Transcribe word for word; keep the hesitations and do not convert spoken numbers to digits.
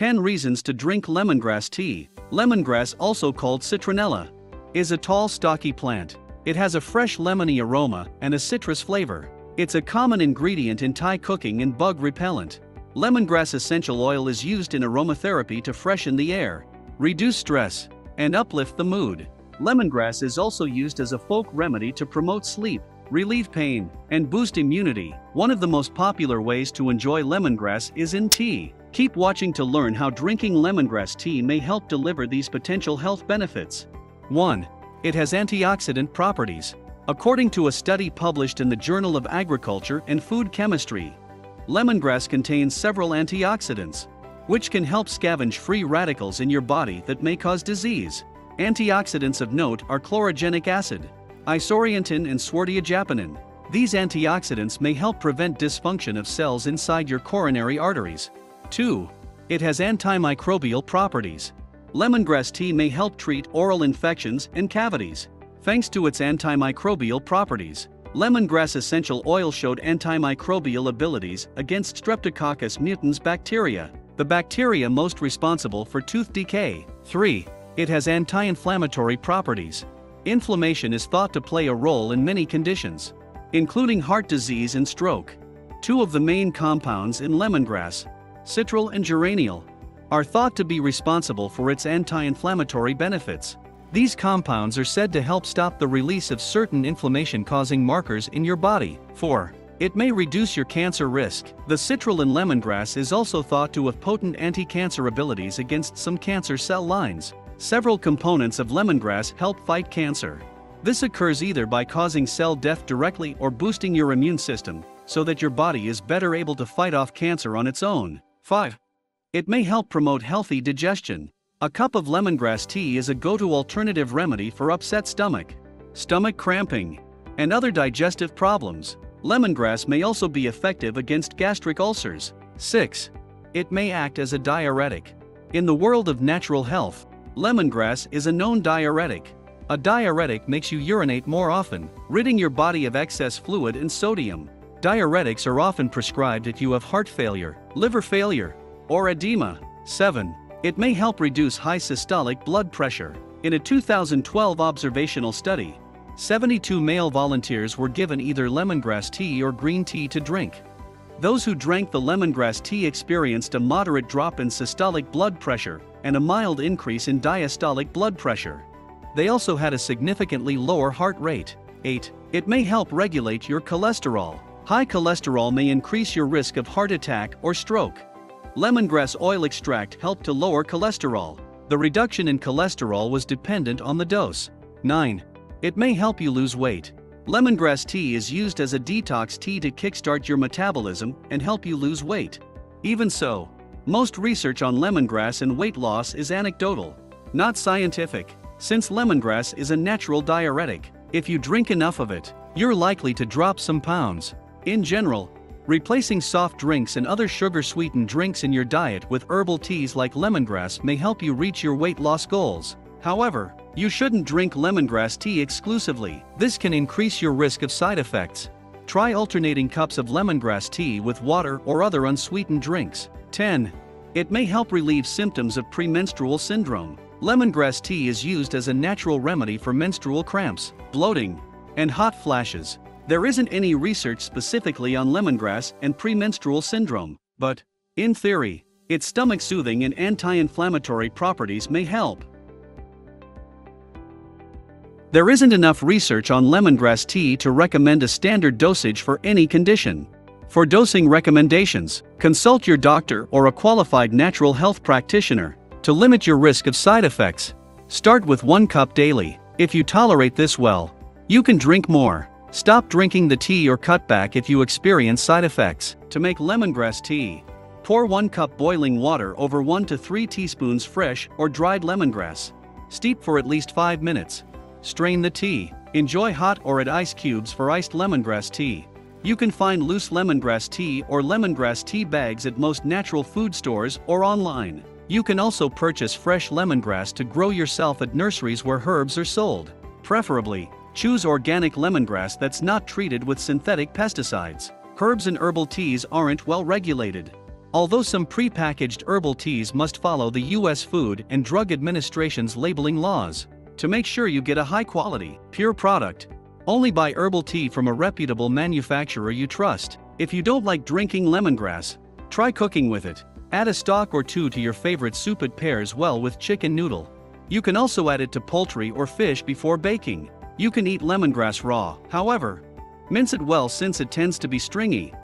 ten Reasons to Drink Lemongrass Tea. Lemongrass, also called citronella, is a tall stocky plant. It has a fresh lemony aroma and a citrus flavor. It's a common ingredient in Thai cooking and bug repellent. Lemongrass essential oil is used in aromatherapy to freshen the air, reduce stress, and uplift the mood. Lemongrass is also used as a folk remedy to promote sleep, relieve pain, and boost immunity. One of the most popular ways to enjoy lemongrass is in tea. Keep watching to learn how drinking lemongrass tea may help deliver these potential health benefits. one. It has antioxidant properties. According to a study published in the Journal of Agriculture and Food Chemistry, lemongrass contains several antioxidants, which can help scavenge free radicals in your body that may cause disease. Antioxidants of note are chlorogenic acid, isorientin, and swertia japonin. These antioxidants may help prevent dysfunction of cells inside your coronary arteries. two. It has antimicrobial properties. Lemongrass tea may help treat oral infections and cavities. Thanks to its antimicrobial properties, lemongrass essential oil showed antimicrobial abilities against Streptococcus mutans bacteria, the bacteria most responsible for tooth decay. three. It has anti-inflammatory properties. Inflammation is thought to play a role in many conditions, including heart disease and stroke. Two of the main compounds in lemongrass, Citral and geranial, are thought to be responsible for its anti-inflammatory benefits. These compounds are said to help stop the release of certain inflammation-causing markers in your body. four. It may reduce your cancer risk. The citral in lemongrass is also thought to have potent anti-cancer abilities against some cancer cell lines. Several components of lemongrass help fight cancer. This occurs either by causing cell death directly or boosting your immune system, so that your body is better able to fight off cancer on its own. five. It may help promote healthy digestion. A cup of lemongrass tea is a go-to alternative remedy for upset stomach, stomach cramping, and other digestive problems. Lemongrass may also be effective against gastric ulcers. six. It may act as a diuretic. In the world of natural health, lemongrass is a known diuretic. A diuretic makes you urinate more often, ridding your body of excess fluid and sodium. Diuretics are often prescribed if you have heart failure, liver failure, or edema. seven. It may help reduce high systolic blood pressure. In a two thousand twelve observational study, seventy-two male volunteers were given either lemongrass tea or green tea to drink. Those who drank the lemongrass tea experienced a moderate drop in systolic blood pressure and a mild increase in diastolic blood pressure. They also had a significantly lower heart rate. eight. It may help regulate your cholesterol. High cholesterol may increase your risk of heart attack or stroke. Lemongrass oil extract helped to lower cholesterol. The reduction in cholesterol was dependent on the dose. nine. It may help you lose weight. Lemongrass tea is used as a detox tea to kickstart your metabolism and help you lose weight. Even so, most research on lemongrass and weight loss is anecdotal, not scientific. Since lemongrass is a natural diuretic, if you drink enough of it, you're likely to drop some pounds. In general, replacing soft drinks and other sugar-sweetened drinks in your diet with herbal teas like lemongrass may help you reach your weight loss goals. However, you shouldn't drink lemongrass tea exclusively. This can increase your risk of side effects. Try alternating cups of lemongrass tea with water or other unsweetened drinks. ten. It may help relieve symptoms of premenstrual syndrome. Lemongrass tea is used as a natural remedy for menstrual cramps, bloating, and hot flashes. There isn't any research specifically on lemongrass and premenstrual syndrome, but, in theory, its stomach-soothing and anti-inflammatory properties may help. There isn't enough research on lemongrass tea to recommend a standard dosage for any condition. For dosing recommendations, consult your doctor or a qualified natural health practitioner to limit your risk of side effects. Start with one cup daily. If you tolerate this well, you can drink more. Stop drinking the tea or cut back if you experience side effects. To make lemongrass tea, pour one cup boiling water over one to three teaspoons fresh or dried lemongrass. Steep for at least five minutes. Strain the tea. Enjoy hot or at ice cubes for iced lemongrass tea. You can find loose lemongrass tea or lemongrass tea bags at most natural food stores or online. You can also purchase fresh lemongrass to grow yourself at nurseries where herbs are sold. Preferably, choose organic lemongrass that's not treated with synthetic pesticides. Herbs and herbal teas aren't well regulated. Although some pre-packaged herbal teas must follow the U S Food and Drug Administration's labeling laws to make sure you get a high-quality, pure product. Only buy herbal tea from a reputable manufacturer you trust. If you don't like drinking lemongrass, try cooking with it. Add a stalk or two to your favorite soup. It pairs well with chicken noodle. You can also add it to poultry or fish before baking. You can eat lemongrass raw, however. Mince it well since it tends to be stringy.